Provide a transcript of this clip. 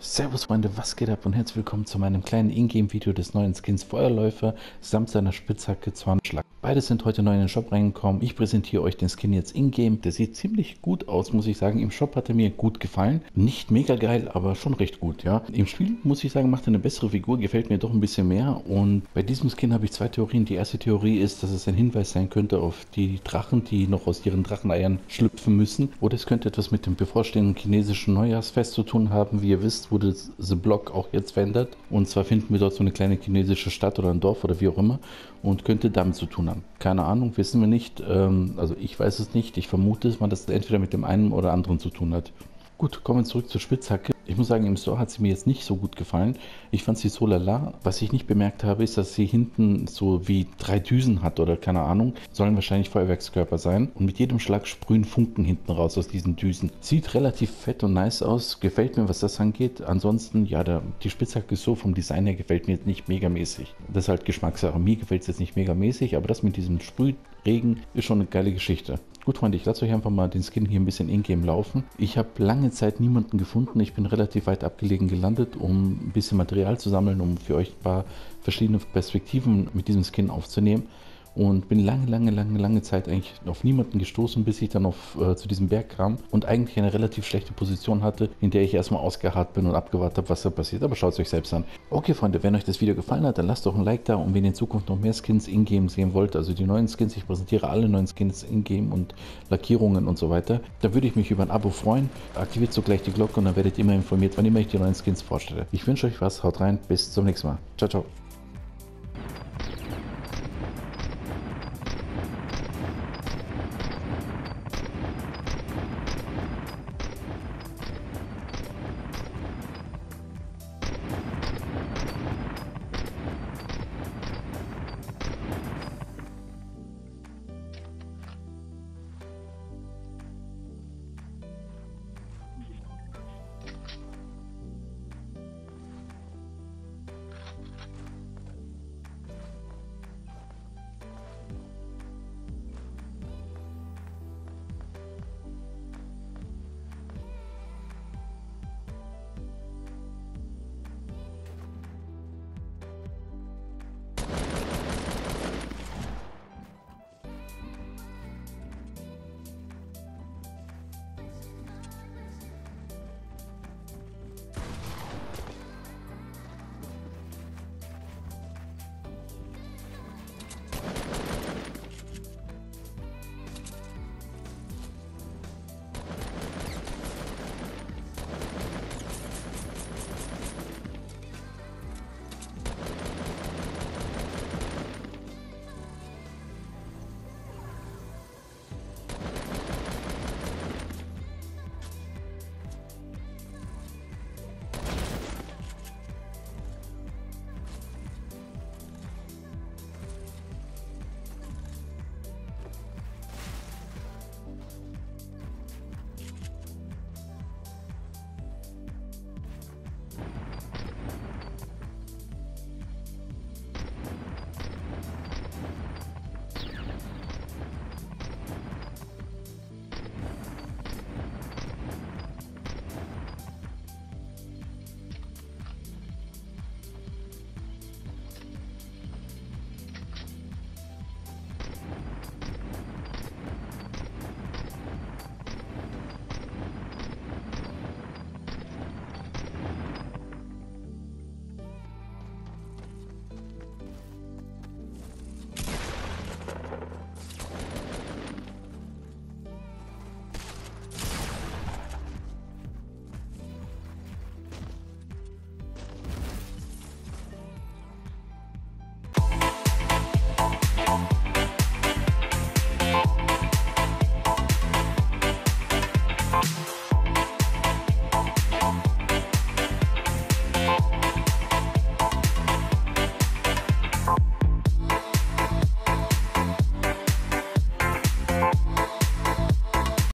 Servus Freunde, was geht ab und herzlich willkommen zu meinem kleinen Ingame-Video des neuen Skins Feuerläufer samt seiner Spitzhacke Zornesschlag. Beides sind heute neu in den Shop reingekommen. Ich präsentiere euch den Skin jetzt Ingame. Der sieht ziemlich gut aus, muss ich sagen. Im Shop hat er mir gut gefallen. Nicht mega geil, aber schon recht gut, ja. Im Spiel, muss ich sagen, macht er eine bessere Figur, gefällt mir doch ein bisschen mehr. Und bei diesem Skin habe ich zwei Theorien. Die erste Theorie ist, dass es ein Hinweis sein könnte auf die Drachen, die noch aus ihren Dracheneiern schlüpfen müssen. Oder es könnte etwas mit dem bevorstehenden chinesischen Neujahrsfest zu tun haben, wie ihr wisst. Wurde The Block auch jetzt verändert. Und zwar finden wir dort so eine kleine chinesische Stadt oder ein Dorf oder wie auch immer und könnte damit zu tun haben. Keine Ahnung, wissen wir nicht. Also ich weiß es nicht. Ich vermute, dass man das entweder mit dem einen oder anderen zu tun hat. Gut, kommen wir zurück zur Spitzhacke. Ich muss sagen, im Store hat sie mir jetzt nicht so gut gefallen. Ich fand sie so lala. Was ich nicht bemerkt habe, ist, dass sie hinten so wie drei Düsen hat oder keine Ahnung. Sollen wahrscheinlich Feuerwerkskörper sein. Und mit jedem Schlag sprühen Funken hinten raus aus diesen Düsen. Sieht relativ fett und nice aus. Gefällt mir, was das angeht. Ansonsten, ja, die Spitzhacke ist so vom Design her gefällt mir jetzt nicht megamäßig. Das ist halt Geschmackssache. Mir gefällt es jetzt nicht megamäßig, aber das mit diesem Sprühregen ist schon eine geile Geschichte. Gut, Freunde, ich lasse euch einfach mal den Skin hier ein bisschen in-game laufen. Ich habe lange Zeit niemanden gefunden. Ich bin relativ weit abgelegen gelandet, um ein bisschen Material zu sammeln, um für euch ein paar verschiedene Perspektiven mit diesem Skin aufzunehmen. Und bin lange Zeit eigentlich auf niemanden gestoßen, bis ich dann zu diesem Berg kam und eigentlich eine relativ schlechte Position hatte, in der ich erstmal ausgeharrt bin und abgewartet habe, was da passiert. Aber schaut es euch selbst an. Okay, Freunde, wenn euch das Video gefallen hat, dann lasst doch ein Like da. Und wenn ihr in Zukunft noch mehr Skins in-game sehen wollt, also die neuen Skins, ich präsentiere alle neuen Skins in-game und Lackierungen und so weiter, dann würde ich mich über ein Abo freuen. Aktiviert sogleich die Glocke und dann werdet ihr immer informiert, wann immer ich die neuen Skins vorstelle. Ich wünsche euch was, haut rein, bis zum nächsten Mal. Ciao, ciao.